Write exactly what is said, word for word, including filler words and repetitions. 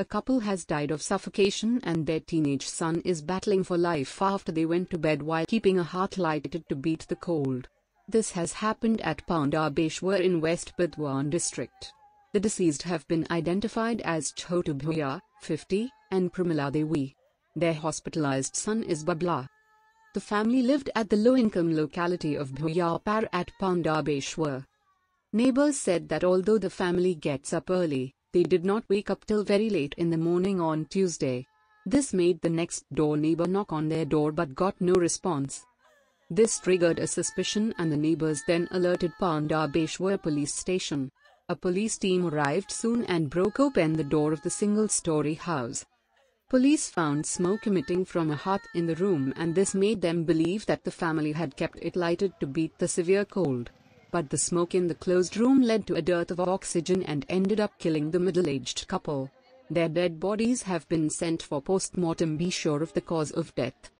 a couple has died of suffocation and their teenage son is battling for life after they went to bed while keeping a heart lighted to beat the cold. This has happened at Pandabeswar in West Burdwan district. The deceased have been identified as Chotu Bhuinya, fifty, and Pramila Devi. Their hospitalized son is Babla. The family lived at the low-income locality of Bhuinya Par at Pandabeswar. Neighbors said that although the family gets up early, they did not wake up till very late in the morning on Tuesday. This made the next-door neighbor knock on their door but got no response. This triggered a suspicion and the neighbors then alerted Pandabeswar police station. A police team arrived soon and broke open the door of the single-story house. Police found smoke emitting from a hearth in the room and this made them believe that the family had kept it lighted to beat the severe cold. But the smoke in the closed room led to a dearth of oxygen and ended up killing the middle-aged couple. Their dead bodies have been sent for post-mortem. Be sure of the cause of death.